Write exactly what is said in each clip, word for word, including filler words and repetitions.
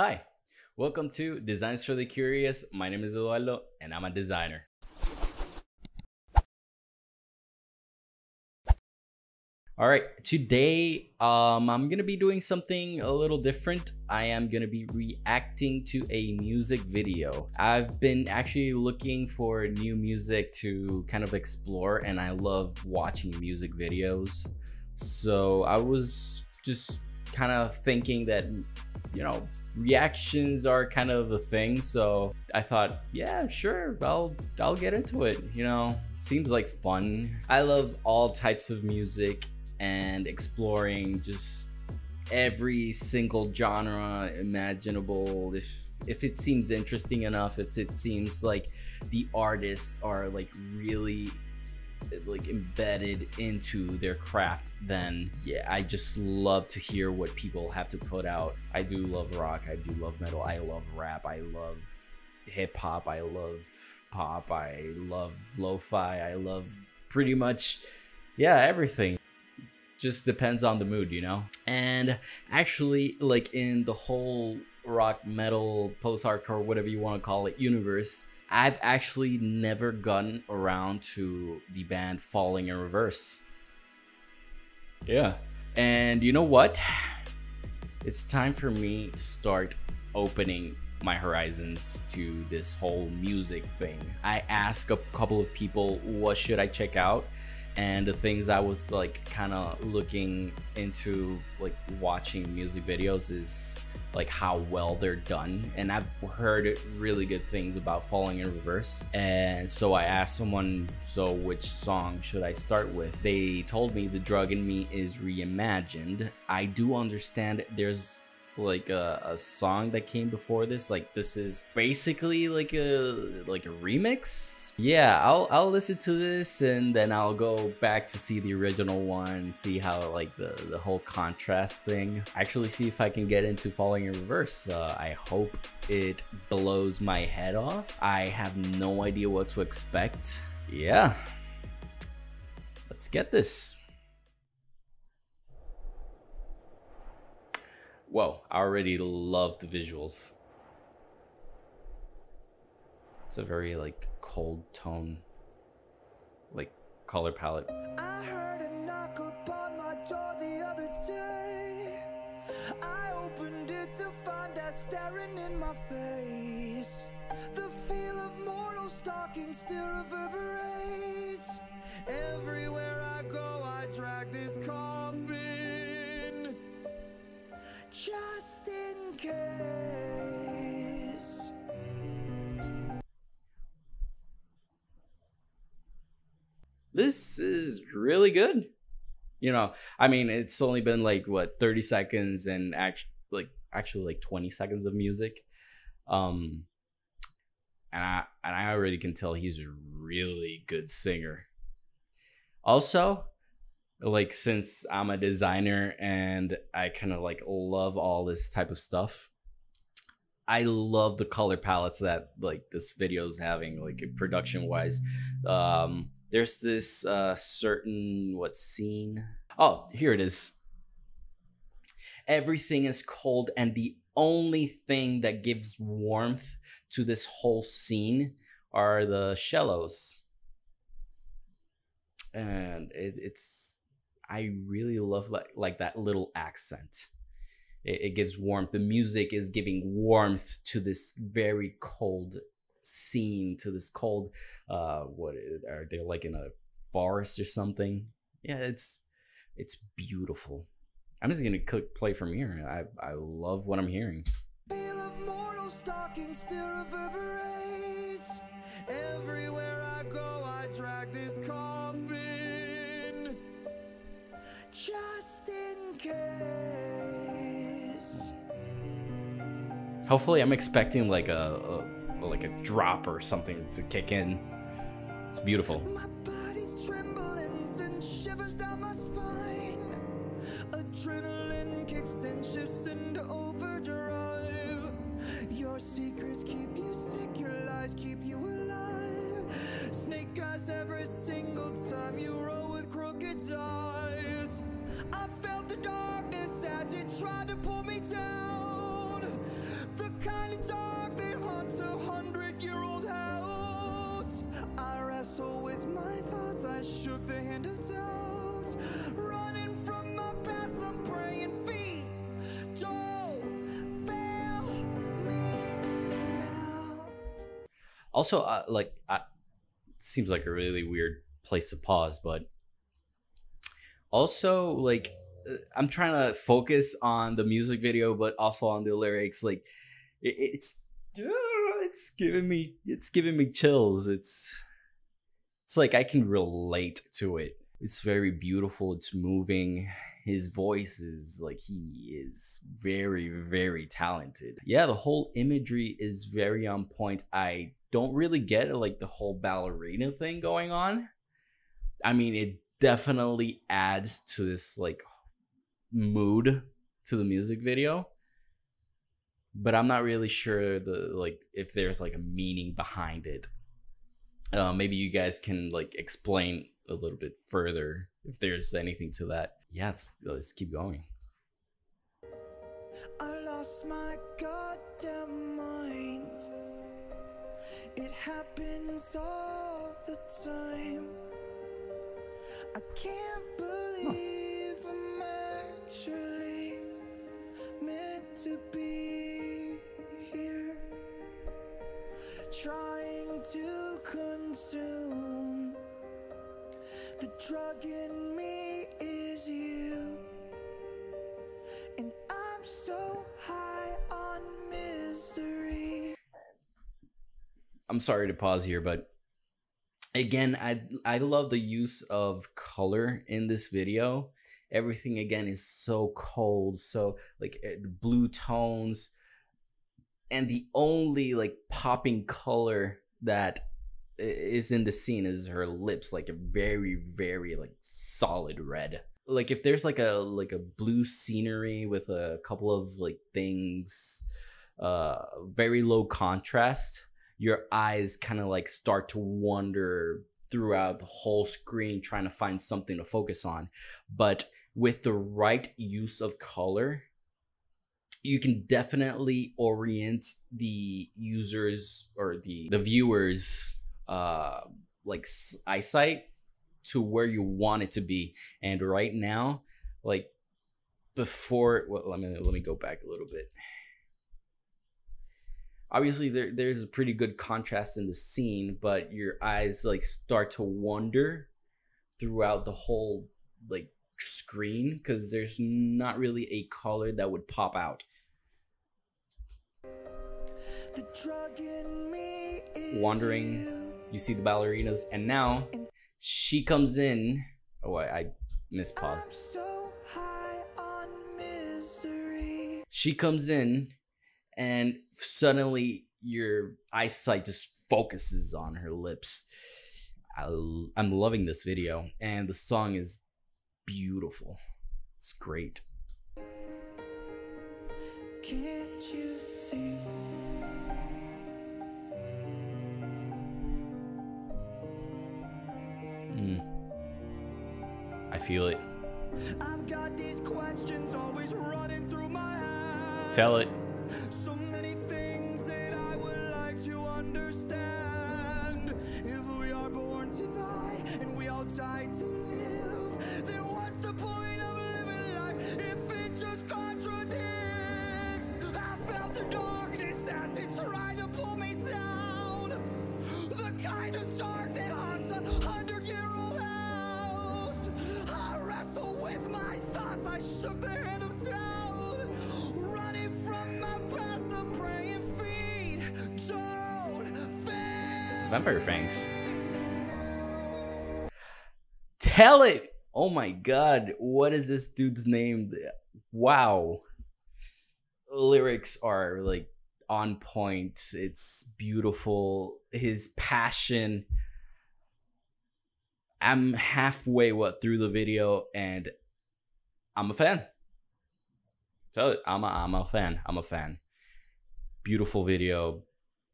Hi, welcome to Designs for the Curious. My name is Eduardo and I'm a designer. All right, today um, I'm gonna be doing something a little different. I am gonna be reacting to a music video. I've been actually looking for new music to kind of explore, and I love watching music videos. So I was just kind of thinking that, you know, reactions are kind of a thing, so I thought, yeah, sure, I'll I'll get into it. You know, seems like fun. I love all types of music and exploring just every single genre imaginable. If if it seems interesting enough, if it seems like the artists are like really like embedded into their craft, then yeah, I just love to hear what people have to put out. I do love rock, I do love metal, I love rap, I love hip-hop, I love pop, I love lo-fi, I love pretty much, yeah, everything. Just depends on the mood, you know. And actually, like, in the whole rock, metal, post-hardcore, whatever you want to call it, universe, I've actually never gotten around to the band Falling in Reverse. Yeah. And you know what? It's time for me to start opening my horizons to this whole music thing. I asked a couple of people, what should I check out? And the things I was like kind of looking into, like watching music videos, is like how well they're done. And I've heard really good things about Falling in Reverse. And so I asked someone, so which song should I start with? They told me The Drug in Me Is Reimagined. I do understand there's like a, a song that came before this. Like, this is basically like a like a remix. Yeah, I'll, I'll listen to this and then I'll go back to see the original one, see how like the, the whole contrast thing. Actually see if I can get into Falling in Reverse. Uh, I hope it blows my head off. I have no idea what to expect. Yeah, let's get this. Whoa, I already love the visuals. It's a very like cold tone, like color palette. I heard a knock upon my door the other day. I opened it to find that staring in my face. The feel of mortal stalking still reverberates. Everywhere I go, I drag this coffin. Just in case. This is really good. You know, I mean, it's only been like what, thirty seconds, and actually like actually like twenty seconds of music. Um and I and I already can tell he's a really good singer. Also, like, since I'm a designer and I kind of like love all this type of stuff, I love the color palettes that like this video is having, like production wise. Um, there's this uh, certain what scene. Oh, here it is. Everything is cold, and the only thing that gives warmth to this whole scene are the cellos. And it, it's, I really love like, like that little accent. It, it gives warmth. The music is giving warmth to this very cold scene, to this cold, uh, what are they, like in a forest or something? Yeah, it's, it's beautiful. I'm just gonna click play from here. I, I love what I'm hearing. Feel of mortal stalking still reverberates. Everywhere I go, I drag this coffin. Just in case. Hopefully I'm expecting like a, a like a drop or something to kick in. It's beautiful. My body's trembling and shivers down my spine. Adrenaline kicks and shifts into overdrive. Your secrets keep you sick, your lies keep you alive. Snake eyes every single time you roll with crooked eyes. I felt the darkness as it tried to pull me down. and dark that haunts a hundred-year-old house. I wrestle with my thoughts, I shook the hand of doubt. Running from my past, I'm praying feet don't fail me now. Also, uh, like, I, seems like a really weird place to pause, but also, like, I'm trying to focus on the music video, but also on the lyrics. Like, it, it's it's giving me it's giving me chills. It's it's like I can relate to it. It's very beautiful. It's moving. His voice is like, he is very, very talented. Yeah, the whole imagery is very on point. I don't really get it, like the whole ballerina thing going on. I mean, it definitely adds to this like mood to the music video, but I'm not really sure the like if there's like a meaning behind it. Uh, maybe you guys can like explain a little bit further if there's anything to that. Yeah, let's, let's keep going. I lost my goddamn mind. It happens all the time. I can't believe huh. I'm actually meant to be here, trying to consume. The drug in me is you, and I'm so high on misery. I'm sorry to pause here, but again, I I love the use of color in this video. Everything again is so cold, so like the blue tones, and the only like popping color that is in the scene is her lips, like a very, very like solid red. Like if there's like a like a blue scenery with a couple of like things, uh, very low contrast, your eyes kind of like start to wander throughout the whole screen trying to find something to focus on. But with the right use of color, you can definitely orient the users or the the viewers uh like eyesight to where you want it to be. And right now, like before, well, let me let me go back a little bit. Obviously there, there's a pretty good contrast in the scene, but your eyes like start to wander throughout the whole like screen because there's not really a color that would pop out. The drug in me is wandering, you. You see the ballerinas, and now she comes in. Oh, I, I mispaused. So high on misery. She comes in, and suddenly your eyesight just focuses on her lips. I, I'm loving this video, and the song is beautiful. It's great. Can't you see? Mm. I feel it. I've got these questions always running through my head. Tell it. So many things that I would like to understand. If we are born to die and we all die to live, then what's the point of living life if it just contradicts? I felt the darkness as it tried to pull me down. The kind of dark that haunts a hundred-year-old house. I wrestle with my thoughts, I shook the hand of doubt. Vampire fangs. Tell it. Oh my god, what is this dude's name? Wow, lyrics are like on point. It's beautiful. His passion. I'm halfway what through the video, and I'm a fan. Tell it. I'm a, I'm a fan. I'm a fan. Beautiful video.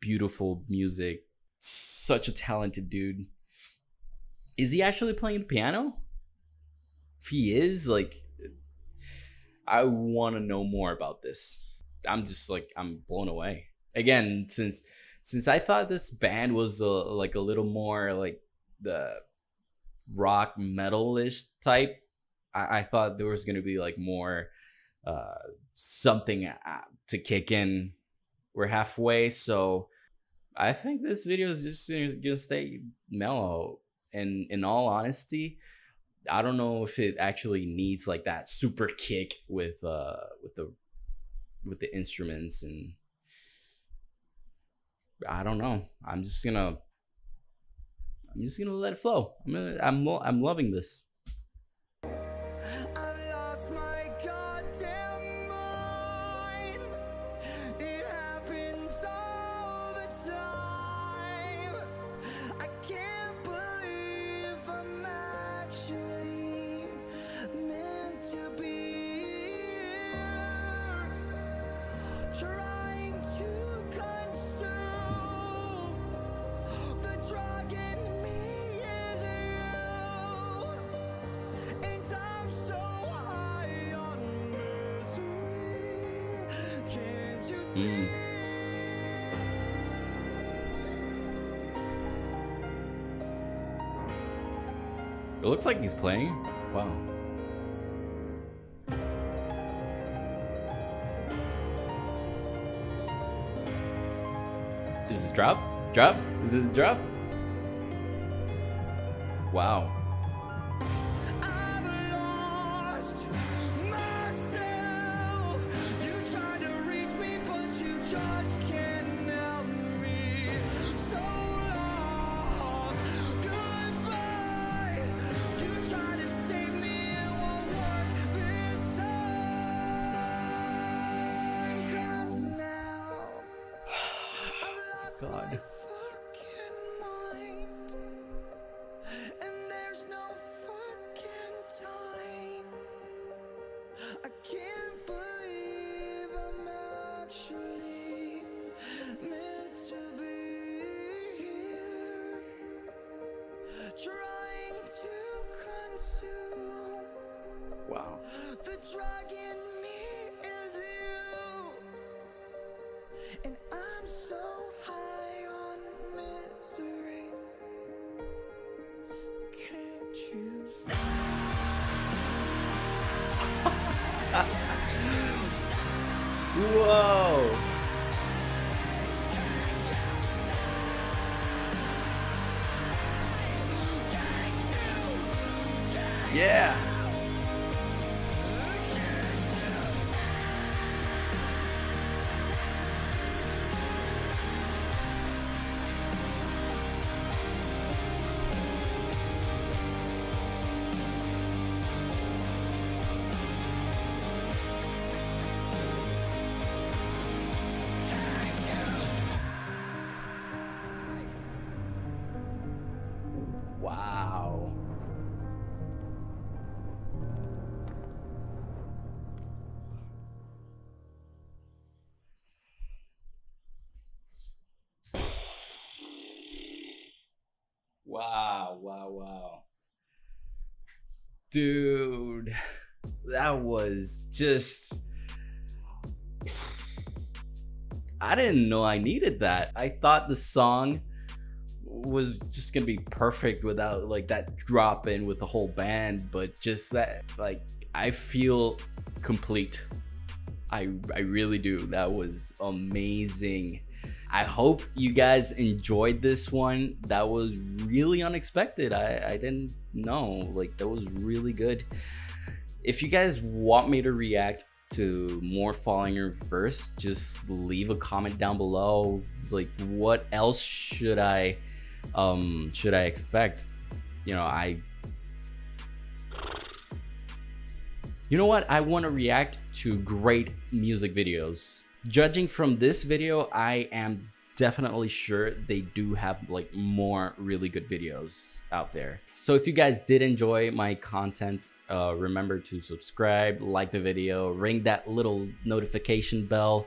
Beautiful music. Such a talented dude. Is he actually playing the piano? If he is, like, I want to know more about this. I'm just like, I'm blown away. again, since since I thought this band was a, like a little more like the rock metal-ish type, I, I thought there was gonna be like more uh, something to kick in. We're halfway, so I think this video is just gonna stay mellow. And in all honesty, I don't know if it actually needs like that super kick with uh with the with the instruments, and I don't know. I'm just gonna I'm just gonna let it flow. I'm gonna, I'm lo I'm loving this. Trying to consume the drug in me is you, and I'm so high on misery. Can't you see? Mm. It looks like he's playing. Wow. Is this drop? Drop? Is it a drop? Wow. I've lost myself. You try to reach me, but you just can't help me. So long. Goodbye. You try to save me, it won't work this time. 'Cause now God. Wow. The drug in me is you, and I'm so high on misery. Can't you stop? Whoa. Yeah. Wow. Wow, wow, wow. Dude, that was just... I didn't know I needed that. I thought the song was just gonna be perfect without like that drop in with the whole band, but just that, like, I feel complete. I, I really do. That was amazing. I hope you guys enjoyed this one. That was really unexpected. I, I didn't know, like, that was really good. If you guys want me to react to more Falling in Reverse, just leave a comment down below, like, what else should I um should I expect? You know, I you know what I want to react to great music videos. Judging from this video, I am definitely sure they do have like more really good videos out there. So if you guys did enjoy my content, uh remember to subscribe, like the video, ring that little notification bell.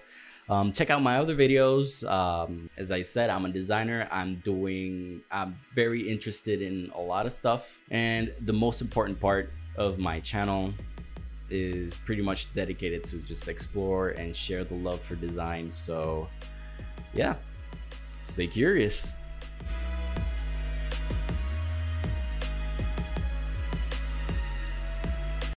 Um, check out my other videos. Um, as I said, I'm a designer. I'm doing, I'm very interested in a lot of stuff. And the most important part of my channel is pretty much dedicated to just explore and share the love for design. So yeah, stay curious.